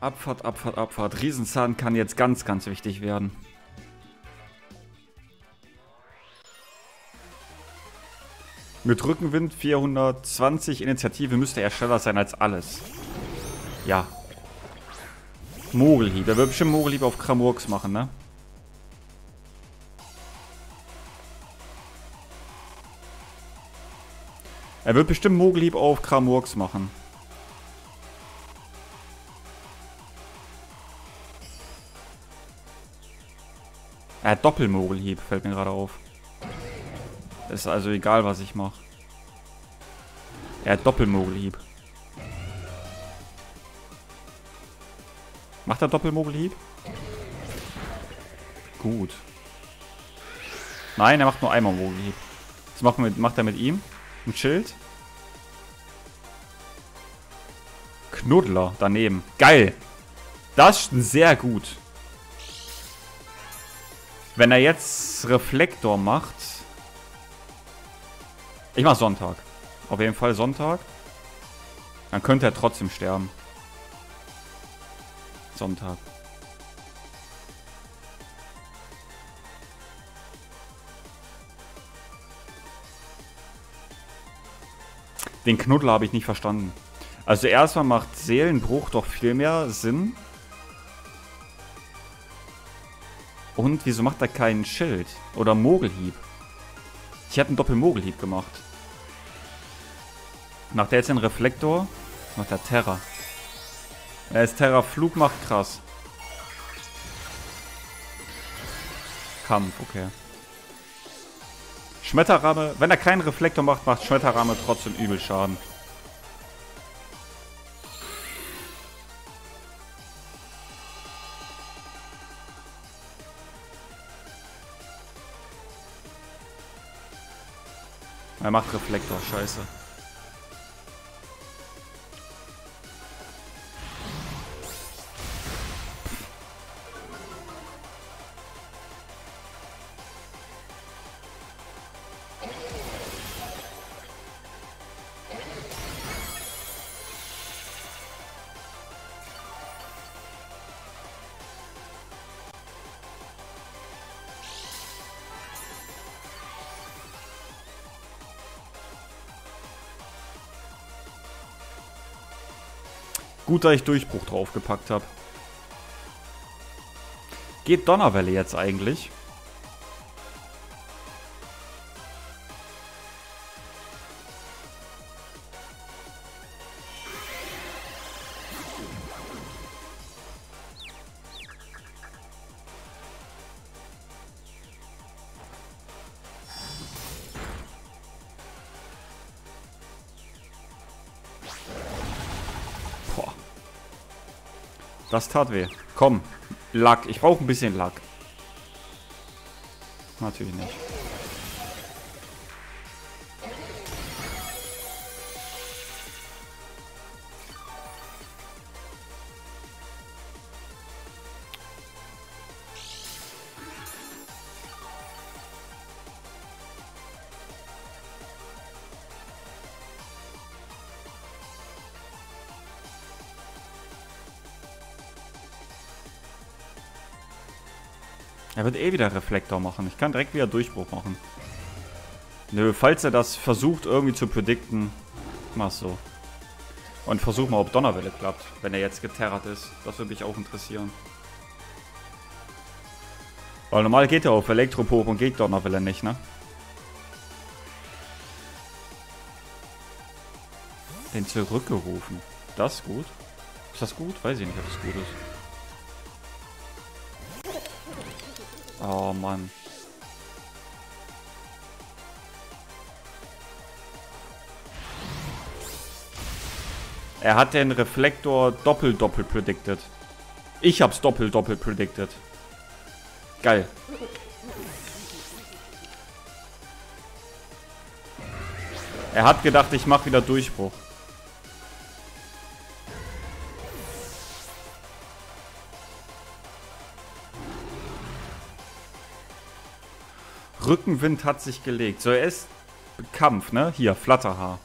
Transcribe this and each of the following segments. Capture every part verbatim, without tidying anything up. Abfahrt, Abfahrt, Abfahrt. Riesenzahn kann jetzt ganz, ganz wichtig werden. Mit Rückenwind vierhundertzwanzig Initiative müsste er schneller sein als alles. Ja. Mogelhieb. Er wird bestimmt Mogelhieb auf Kramurks machen, ne? Er wird bestimmt Mogelhieb auf Kramurks machen. Er hat Doppelmogelhieb, fällt mir gerade auf. Ist also egal, was ich mache. Er hat Doppelmogelhieb. Macht er Doppelmogelhieb? Gut. Nein, er macht nur einmal Mogelhieb. Was macht, mit, macht er mit ihm? Ein Schild? Knuddler daneben. Geil! Das ist sehr gut. Wenn er jetzt Reflektor macht... Ich mach Sonntag. Auf jeden Fall Sonntag. Dann könnte er trotzdem sterben. Sonntag. Den Knuddler habe ich nicht verstanden. Also erstmal macht Seelenbruch doch viel mehr Sinn. Und wieso macht er keinen Schild? Oder Mogelhieb? Ich hätte einen Doppelmogelhieb gemacht. Macht er jetzt den Reflektor? Macht er Terra. Er ist Terra Flug, macht krass. Kampf, okay. Schmetterrame, wenn er keinen Reflektor macht, macht Schmetterrame trotzdem übel Schaden. Er macht Reflektor, scheiße. Gut, dass ich Durchbruch draufgepackt habe. Geht Donnerwelle jetzt eigentlich? Das tat weh. Komm, Lack. Ich brauche ein bisschen Lack. Natürlich nicht. Er wird eh wieder Reflektor machen. Ich kann direkt wieder Durchbruch machen. Nö, falls er das versucht irgendwie zu predikten, mach's so. Und versuch mal, ob Donnerwelle klappt, wenn er jetzt geterrat ist. Das würde mich auch interessieren. Weil normal geht er auf Elektropop und geht Donnerwelle nicht, ne? Den zurückgerufen. Das ist gut. Ist das gut? Weiß ich nicht, ob das gut ist. Oh Mann. Er hat den Reflektor doppelt-doppelt predicted. Ich hab's doppelt-doppelt predicted. Geil. Er hat gedacht, ich mach wieder Durchbruch. Rückenwind hat sich gelegt. So, er ist Kampf, ne? Hier, Flatterhaar.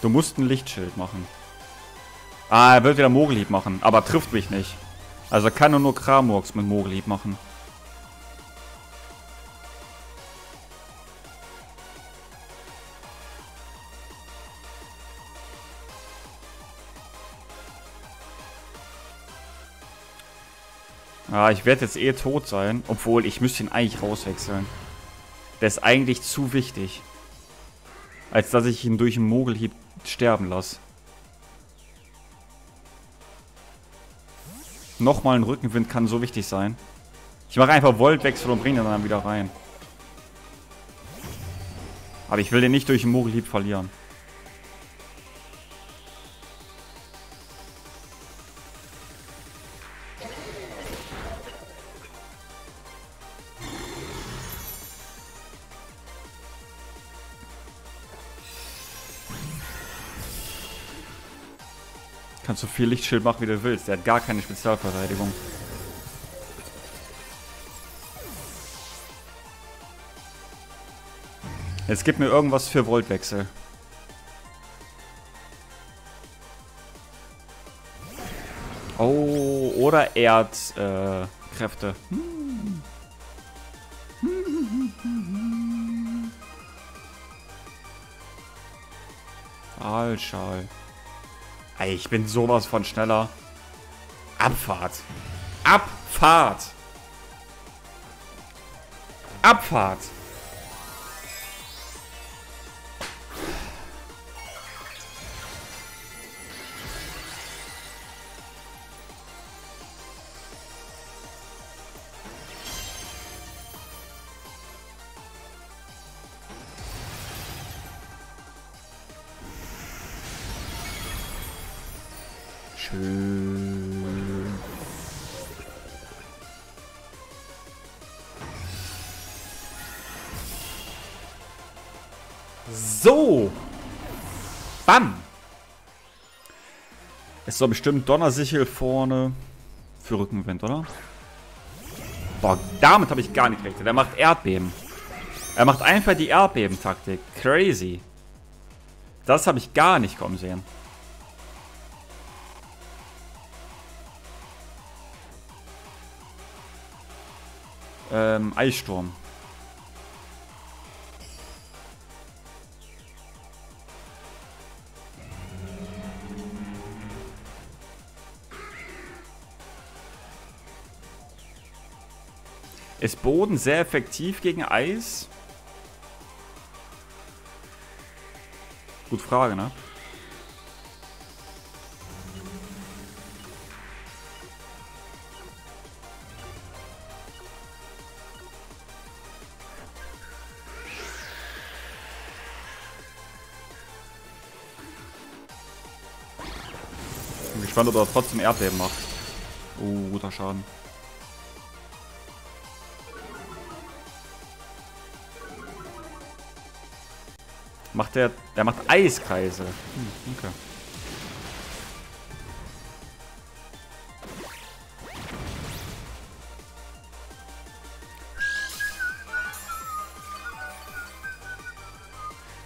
Du musst ein Lichtschild machen. Ah, er wird wieder Mogelhieb machen, aber trifft mich nicht. Also kann er nur Kramurks mit Mogelhieb machen. Ah, ich werde jetzt eh tot sein, obwohl ich müsste ihn eigentlich rauswechseln. Der ist eigentlich zu wichtig, als dass ich ihn durch einen Mogelhieb sterben lasse. Nochmal ein Rückenwind kann so wichtig sein. Ich mache einfach Voltwechsel und bringe ihn dann wieder rein. Aber ich will den nicht durch einen Mogelhieb verlieren. Kannst so viel Lichtschild machen, wie du willst. Der hat gar keine Spezialverteidigung. Jetzt gib mir irgendwas für Voltwechsel. Oh, oder Erdkräfte. Äh, Kräfte. Hm. Aalschal. Ich bin sowas von schneller. Abfahrt. Abfahrt. Abfahrt. So. Bam. Es ist doch bestimmt Donnersichel vorne für Rückenwind, oder? Boah, damit habe ich gar nicht gerechnet. Er macht Erdbeben. Er macht einfach die Erdbeben-Taktik. Crazy. Das habe ich gar nicht kommen sehen. Ähm, Eissturm. Ist Boden sehr effektiv gegen Eis? Gute Frage, ne? Ich bin gespannt, ob er trotzdem Erdbeben macht. Oh, guter Schaden. Macht der, der macht Eiskreise. Hm, okay.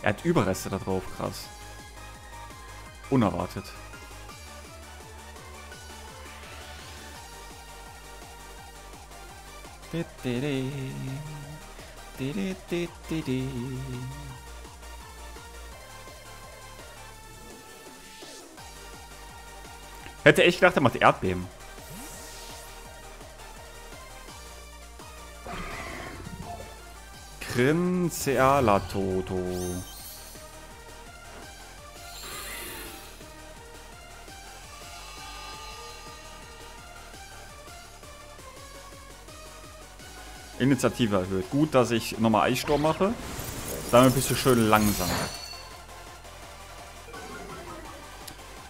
Er hat Überreste da drauf, krass. Unerwartet. Hätte echt gedacht, er macht Erdbeben. Grinzealatoto. Initiative erhöht. Gut, dass ich nochmal Eissturm mache. Damit bist du schön langsam.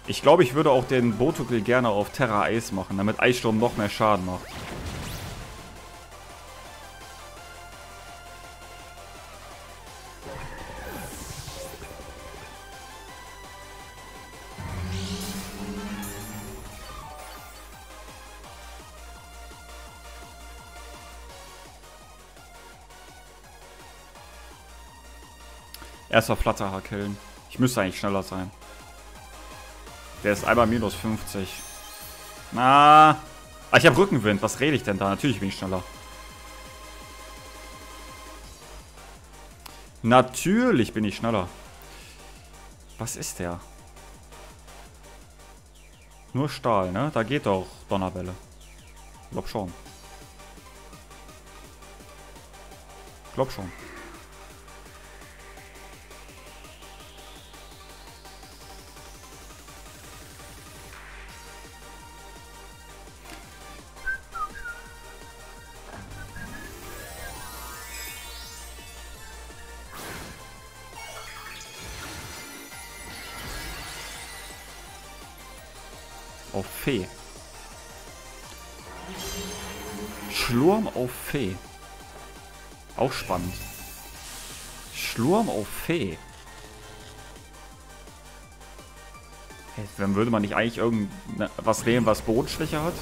Ich glaube, ich würde auch den Botuckel gerne auf Terra Eis machen, damit Eissturm noch mehr Schaden macht. Erstmal Flatterhaar killen. Ich müsste eigentlich schneller sein. Der ist einmal minus fünfzig. Na, ah, ich habe Rückenwind. Was rede ich denn da? Natürlich bin ich schneller. Natürlich bin ich schneller. Was ist der? Nur Stahl, ne? Da geht doch Donnerbälle. Glaub schon. Glaub schon. Auf Fee. Schlurm auf Fee. Auch spannend. Schlurm auf Fee. Hey, dann würde man nicht eigentlich irgendwas nehmen, was Bodenschwäche hat?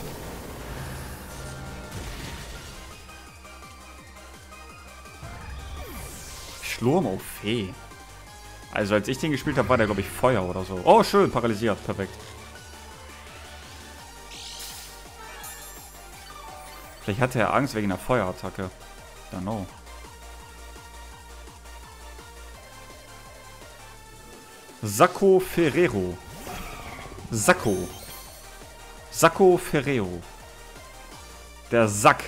Schlurm auf Fee. Also als ich den gespielt habe, war der glaube ich Feuer oder so. Oh schön, paralysiert. Perfekt. Vielleicht hatte er Angst wegen einer Feuerattacke. I don't know. Sacco Ferrero. Sacco. Sacco Ferrero. Der Sack.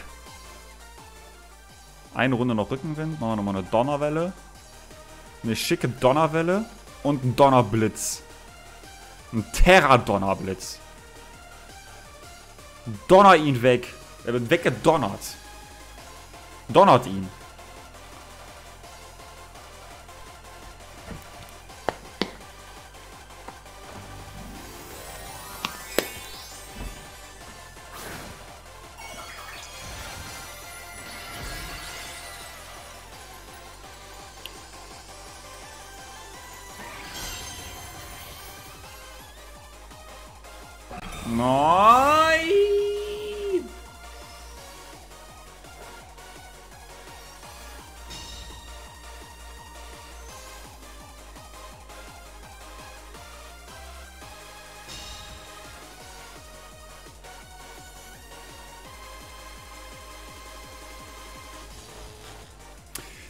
Eine Runde noch Rückenwind. Machen wir nochmal eine Donnerwelle. Eine schicke Donnerwelle. Und ein Donnerblitz. Ein Terra-Donnerblitz. Donner ihn weg. Er wird weggedonnert. Donnert ihn. Nein!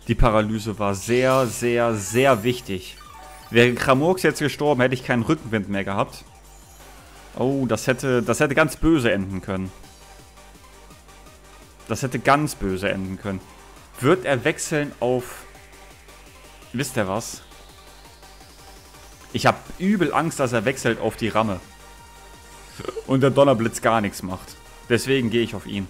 Die Paralyse war sehr, sehr, sehr wichtig. Wäre Kramurks jetzt gestorben, hätte ich keinen Rückenwind mehr gehabt. Oh, das hätte, das hätte ganz böse enden können. Das hätte ganz böse enden können. Wird er wechseln auf... Wisst ihr was? Ich habe übel Angst, dass er wechselt auf die Ramme. Und der Donnerblitz gar nichts macht. Deswegen gehe ich auf ihn.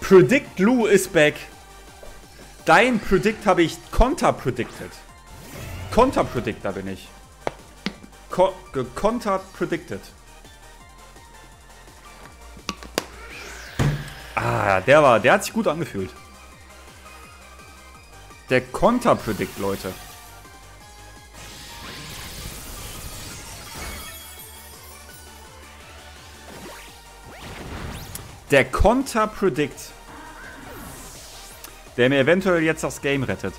Predict Lou is back. Dein Predict habe ich konter-predicted. Konter-predictor bin ich. Ko Konter-predicted. Ah, der war, der hat sich gut angefühlt. Der Konter-predict, Leute. Der Konter-predict. Der mir eventuell jetzt das Game rettet.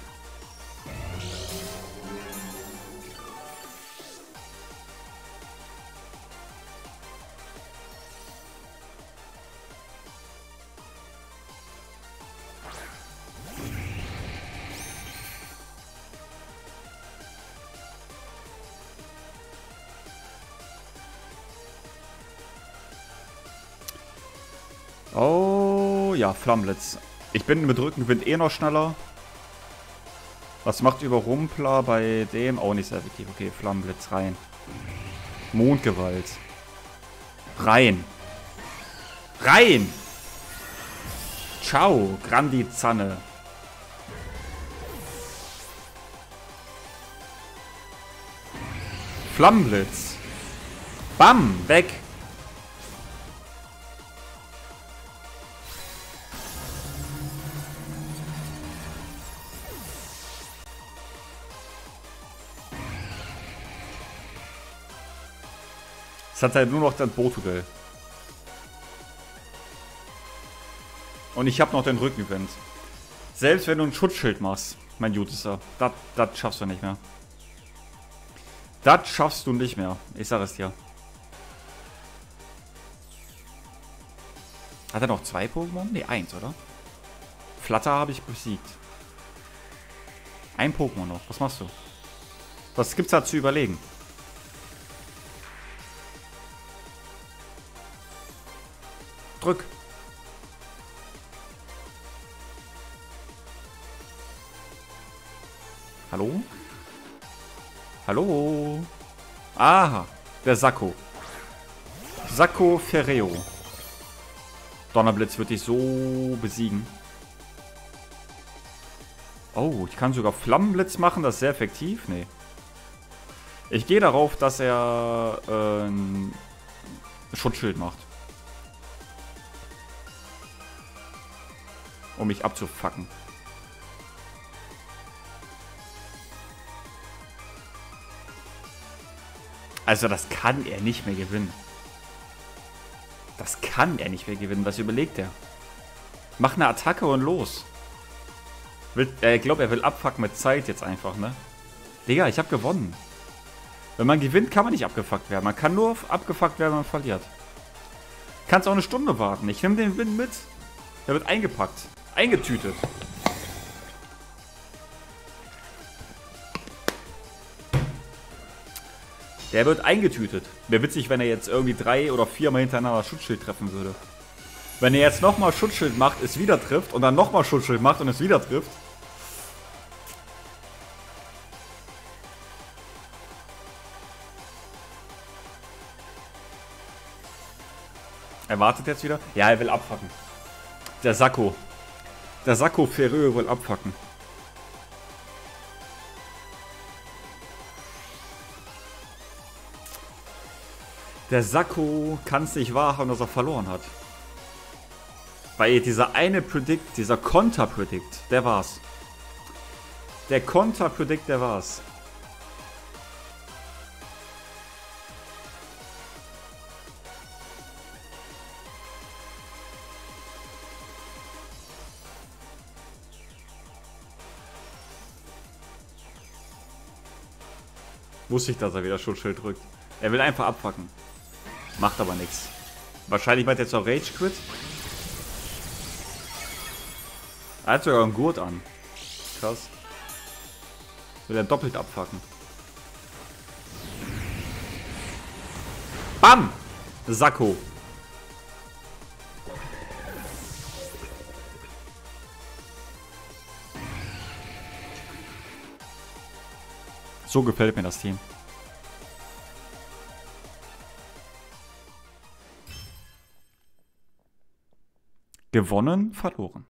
Oh ja, Flammblitz. Ich bin mit Rückenwind eh noch schneller. Was macht Überrumpler bei dem? Auch nicht sehr effektiv. Okay, Flammenblitz rein. Mondgewalt. Rein. Rein! Ciao, Grandizanne. Flammenblitz. Bam, weg! Es hat halt nur noch das Boot-Hotel. Und ich habe noch den Rücken-Event. Selbst wenn du ein Schutzschild machst, mein Jutester, das, das schaffst du nicht mehr. Das schaffst du nicht mehr. Ich sag es dir. Hat er noch zwei Pokémon? Ne, eins, oder? Flatter habe ich besiegt. Ein Pokémon noch. Was machst du? Was gibt's da zu überlegen? Drück. Hallo? Hallo? Aha, der Sacco. Sacco Ferreo. Donnerblitz wird dich so besiegen. Oh, ich kann sogar Flammenblitz machen, das ist sehr effektiv. Nee. Ich gehe darauf, dass er äh, ein Schutzschild macht. Um mich abzufacken. Also das kann er nicht mehr gewinnen. Das kann er nicht mehr gewinnen. Was überlegt er? Mach eine Attacke und los. Will, äh, ich glaube, er will abfucken mit Zeit jetzt einfach, ne? Digga, ich habe gewonnen. Wenn man gewinnt, kann man nicht abgefuckt werden. Man kann nur abgefuckt werden, wenn man verliert. Kannst auch eine Stunde warten. Ich nehme den Win mit. Der wird eingepackt. Eingetütet. Der wird eingetütet. Wäre witzig, wenn er jetzt irgendwie drei oder viermal hintereinander Schutzschild treffen würde. Wenn er jetzt nochmal Schutzschild macht, es wieder trifft und dann nochmal Schutzschild macht und es wieder trifft. Er wartet jetzt wieder. Ja, er will abfacken. Der Sacco. Der Sacco Ferreo will abfacken. Der Sacco kann es nicht wahrhaben, dass er verloren hat. Weil dieser eine Predict, dieser Konter-Predict, der war's. Der Konter-Predict, der war's. Wusste ich, dass er wieder Schutzschild drückt. Er will einfach abfacken. Macht aber nichts. Wahrscheinlich meint er jetzt auch Rage Quit. Er hat sogar einen Gurt an. Krass. Will er doppelt abfacken. Bam! Sacco. So gefällt mir das Team. Gewonnen, verloren.